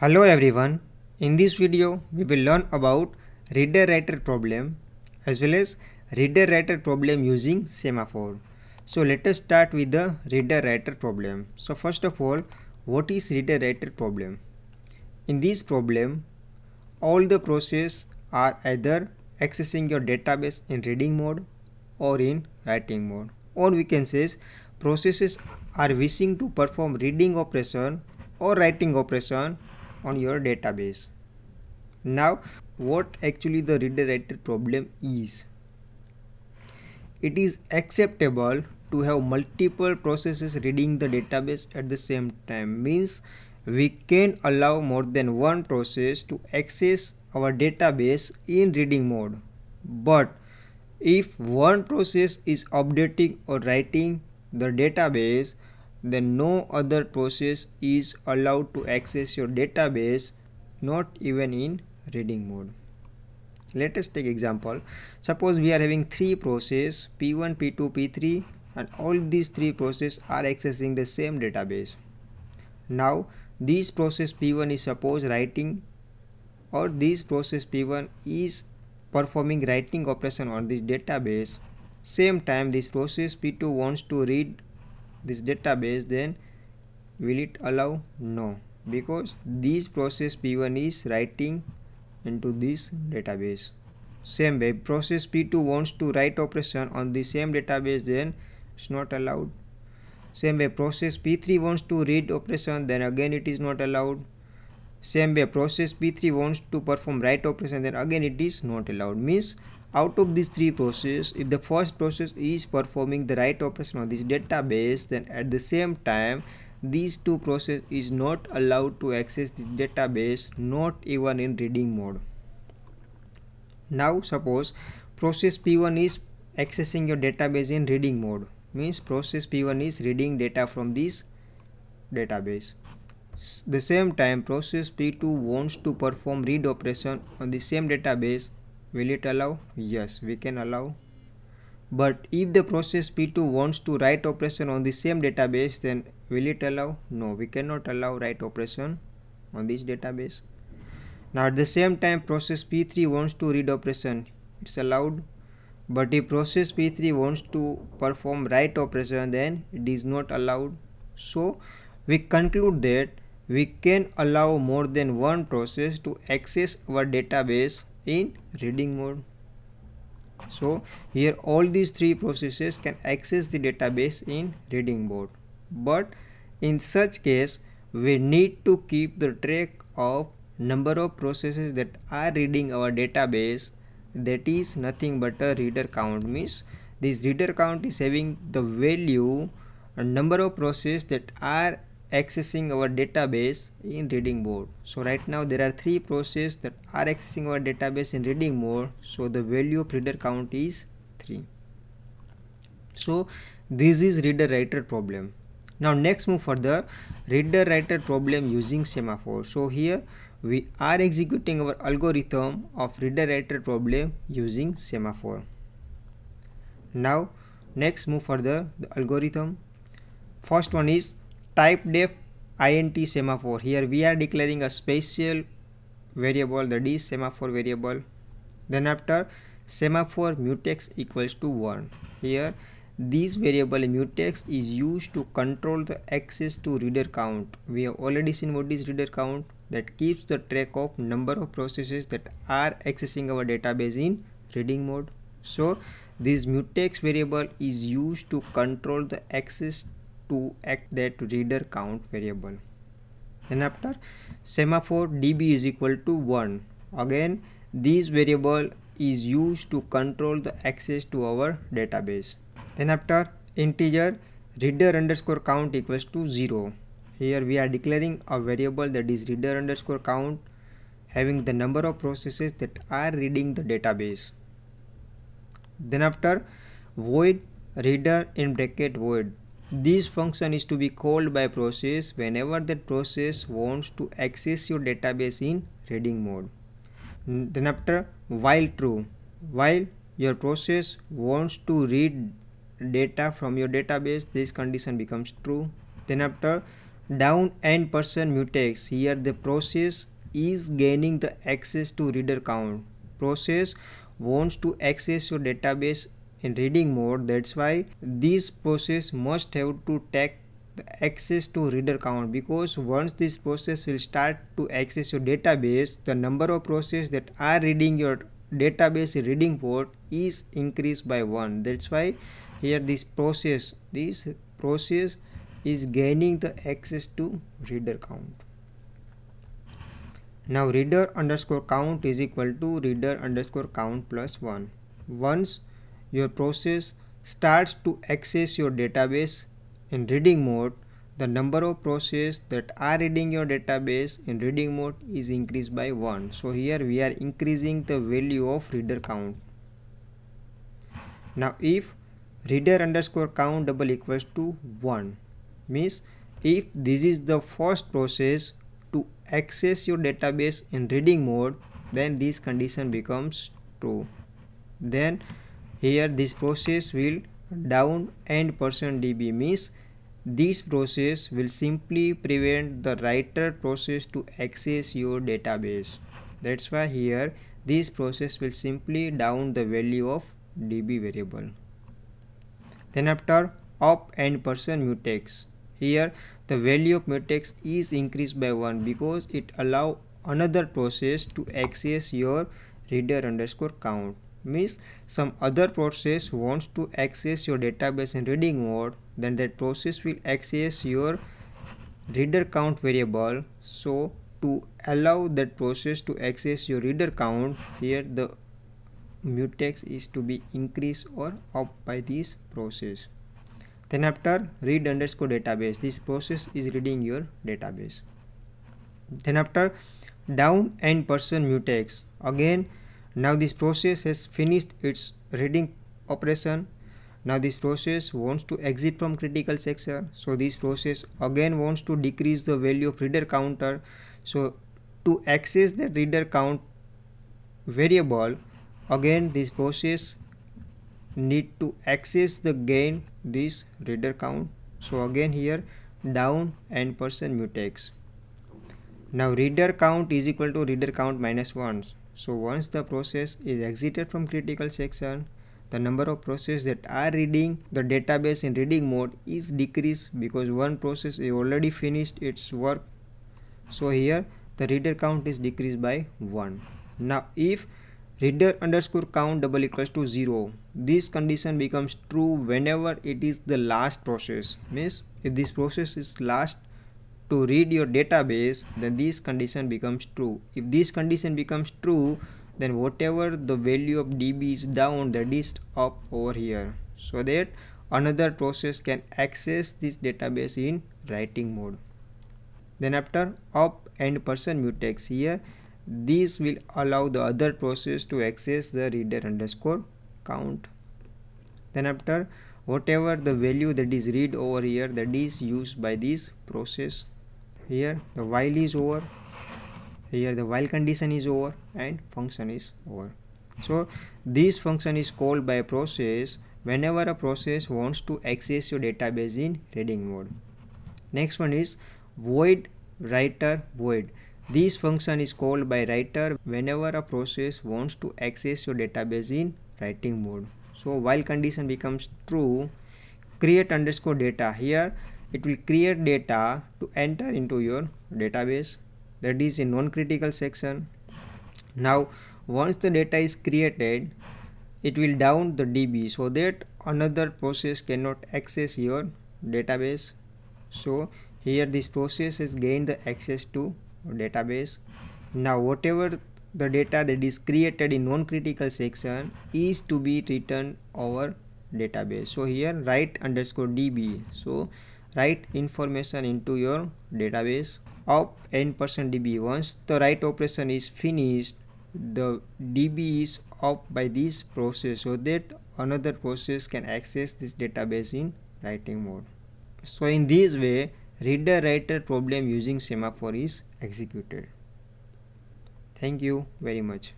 Hello everyone, in this video we will learn about reader-writer problem as well as reader-writer problem using semaphore. So let us start with the reader-writer problem. So first of all, what is reader-writer problem? In this problem, all the processes are either accessing your database in reading mode or in writing mode, or we can say processes are wishing to perform reading operation or writing operation on your database. Now, what actually the reader-writer problem is? It is acceptable to have multiple processes reading the database at the same time. Means we can allow more than one process to access our database in reading mode. But if one process is updating or writing the database, then no other process is allowed to access your database, not even in reading mode. Let us take example. Suppose we are having three processes, P1, P2, P3, and all these three processes are accessing the same database. Now this process P1 is suppose writing, or this process P1 is performing writing operation on this database. Same time this process P2 wants to read this database, then will it allow? No, because this process P1 is writing into this database. Same way, process P2 wants to write operation on the same database, then it's not allowed. Same way, process P3 wants to read operation, then again it is not allowed. Same way, process P3 wants to perform write operation, then again it is not allowed. Means out of these three processes, if the first process is performing the write operation on this database, then at the same time these two processes is not allowed to access the database, not even in reading mode. Now suppose process P1 is accessing your database in reading mode. Means process P1 is reading data from this database. The same time process P2 wants to perform read operation on the same database. Will it allow? Yes, we can allow. But if the process P2 wants to write operation on the same database, then will it allow? No, we cannot allow write operation on this database. Now at the same time process P3 wants to read operation, it's allowed. But if process P3 wants to perform write operation, then it is not allowed. So we conclude that we can allow more than one process to access our database in reading mode. So here all these three processes can access the database in reading mode, but in such case we need to keep the track of number of processes that are reading our database. That is nothing but a reader count. Means this reader count is having the value and number of processes that are accessing our database in reading mode. So right now there are three processes that are accessing our database in reading mode, so the value of reader count is 3. So this is reader writer problem. Now next move further, reader writer problem using semaphore. So here we are executing our algorithm of reader writer problem using semaphore. Now next move further, the algorithm. First one is type def int semaphore. Here we are declaring a special variable, that is semaphore variable. Then after semaphore mutex equals to 1. Here this variable mutex is used to control the access to reader count. We have already seen what is reader count, that keeps the track of number of processes that are accessing our database in reading mode. So this mutex variable is used to control the access to act that reader count variable. Then after semaphore db is equal to 1. Again this variable is used to control the access to our database. Then after integer reader underscore count equals to 0. Here we are declaring a variable, that is reader underscore count, having the number of processes that are reading the database. Then after void reader in bracket void. This function is to be called by process whenever that process wants to access your database in reading mode. Then after while true, while your process wants to read data from your database, this condition becomes true. Then after Down and person mutex. Here the process is gaining the access to reader count. Process wants to access your database in reading mode. That's why this process must have to take the access to reader count, because once this process will start to access your database, the number of process that are reading your database reading port is increased by 1. That's why here this process is gaining the access to reader count. Now reader underscore count is equal to reader underscore count plus 1. Once your process starts to access your database in reading mode, the number of process that are reading your database in reading mode is increased by 1. So here we are increasing the value of reader count. Now if reader underscore count double equals to 1, means if this is the first process to access your database in reading mode, then this condition becomes true. Then here this process will down and %db, means this process will simply prevent the writer process to access your database. That's why here this process will simply down the value of db variable. Then after up and %mutex. Here the value of mutex is increased by 1 because it allows another process to access your reader underscore count. Means some other process wants to access your database in reading mode, then that process will access your reader count variable. So to allow that process to access your reader count, here the mutex is to be increased or up by this process. Then after read underscore database, this process is reading your database. Then after down and %mutex again. Now this process has finished its reading operation. Now this process wants to exit from critical section. So this process again wants to decrease the value of reader counter. So to access the reader count variable, again this process need to access the gain this reader count. So again here down and %mutex. Now reader count is equal to reader count minus 1. So once the process is exited from critical section, the number of process that are reading the database in reading mode is decreased because one process is already finished its work. So here the reader count is decreased by 1. Now if reader underscore count double equals to 0, this condition becomes true whenever it is the last process. Means if this process is last to read your database, then this condition becomes true. If this condition becomes true, then whatever the value of db is down, that is up over here, so that another process can access this database in writing mode. Then after up and %mutex, here this will allow the other process to access the reader underscore count. Then after whatever the value that is read over here, that is used by this process. Here the while is over, here the while condition is over, and function is over. So this function is called by a process whenever a process wants to access your database in reading mode. Next one is void writer void. This function is called by writer whenever a process wants to access your database in writing mode. So while condition becomes true, create underscore data. Here it will create data to enter into your database, that is in non-critical section. Now once the data is created, it will down the db so that another process cannot access your database. So here this process has gained the access to database. Now whatever the data that is created in non-critical section is to be written over database. So here write underscore db, so write information into your database. Up and %db, once the write operation is finished, the db is up by this process so that another process can access this database in writing mode. So in this way, reader writer problem using Semaphore is executed. Thank you very much.